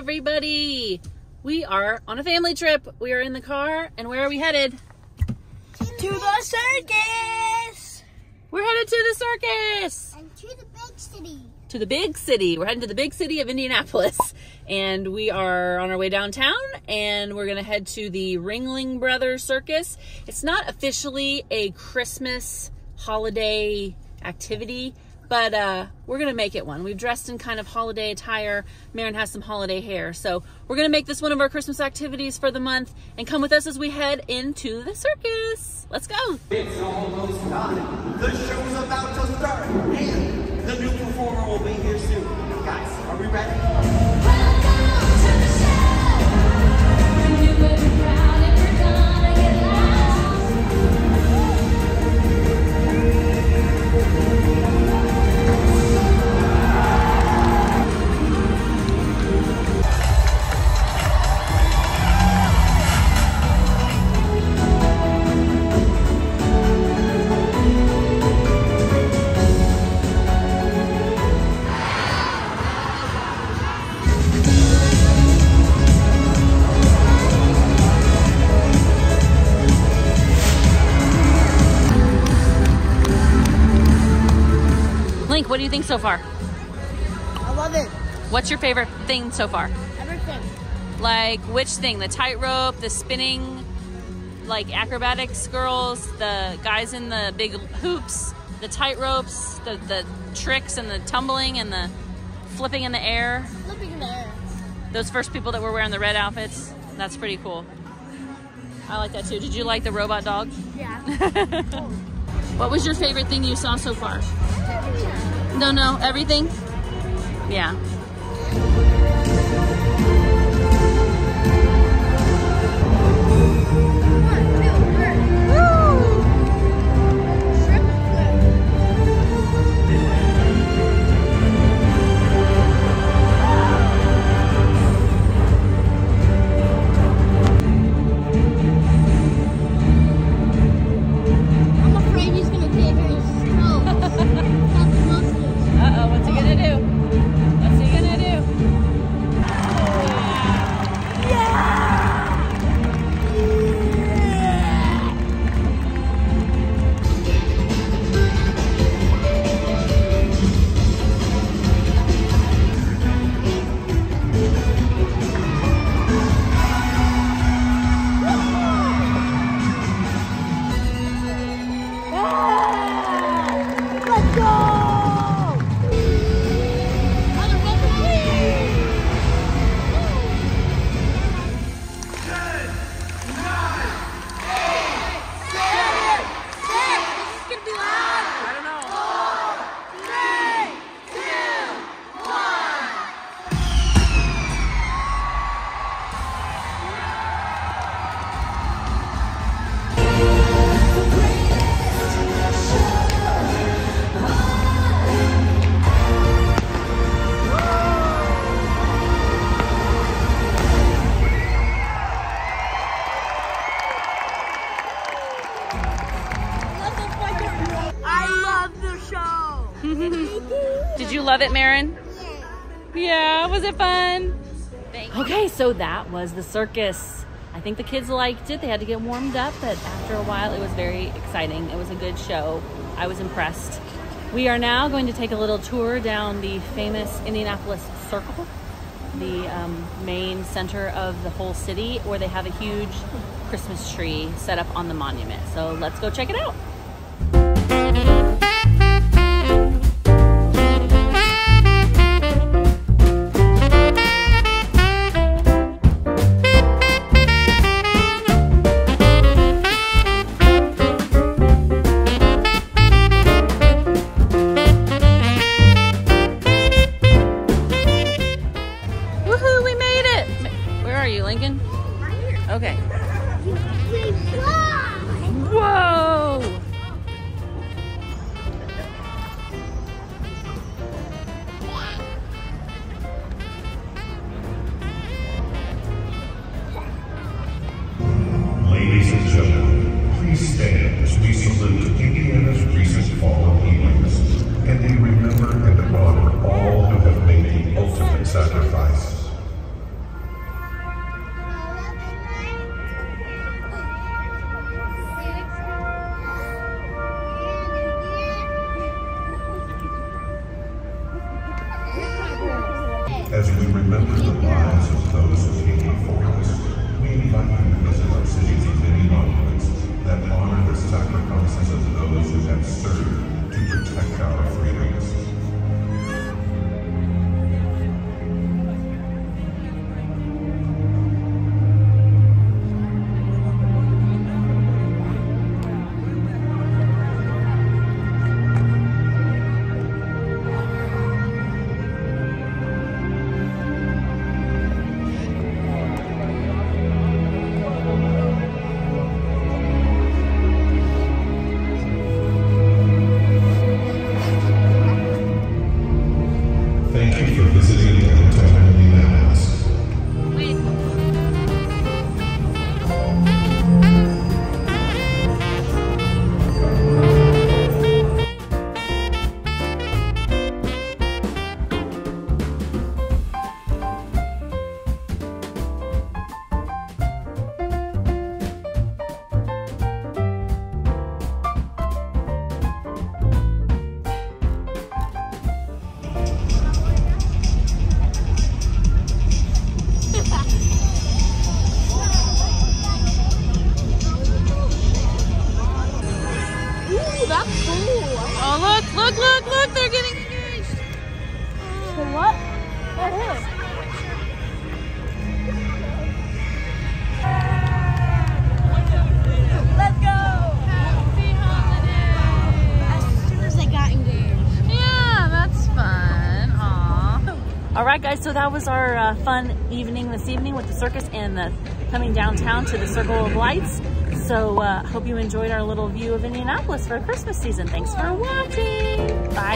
everybody. We are on a family trip. We are in the car, and where are we headed? To the circus. We're headed to the circus. And to the big city. To the big city. We're heading to the big city of Indianapolis. And we are on our way downtown, and we're gonna head to the Ringling Brothers Circus. It's not officially a Christmas holiday activity, but we're gonna make it one. We've dressed in kind of holiday attire. Maren has some holiday hair. So we're gonna make this one of our Christmas activities for the month, and come with us as we head into the circus. Let's go. It's almost time. The show's about to start, and the new performer will be here soon. Guys, are we ready? Welcome to the show. We knew it. What do you think so far? I love it. What's your favorite thing so far? Everything. Like which thing? The tightrope, the spinning, like acrobatics girls, the guys in the big hoops, the tightropes, the tricks and the tumbling and the flipping in the air. Flipping in the air. Those first people that were wearing the red outfits, that's pretty cool. I like that too. Did you like the robot dog? Yeah. What was your favorite thing you saw so far? Don't know everything? Yeah. Did you love it, Maren? Yeah. Yeah, was it fun? Okay, so that was the circus. I think the kids liked it. They had to get warmed up, but after a while it was very exciting. It was a good show. I was impressed. We are now going to take a little tour down the famous Indianapolis Circle, the main center of the whole city, where they have a huge Christmas tree set up on the monument. So let's go check it out. Okay. Whoa! Ladies and gentlemen, please stand as we salute Indiana's recent fall of healings, and we remember and honor all who have made the ultimate sacrifice. As we remember the lives of those who came before us, we invite you to visit our city's many monuments that honor the sacrifices of those who have served to protect our freedoms. Thank you for visiting downtown Indianapolis. That's cool. Oh, look, they're getting engaged. For what? They're here. Let's go. Happy holidays. As soon as they got engaged. Yeah, that's fun. Aw. All right, guys, so that was our fun evening this evening with the circus and the coming downtown to the Circle of Lights. So hope you enjoyed our little view of Indianapolis for Christmas season. Thanks for watching. Bye.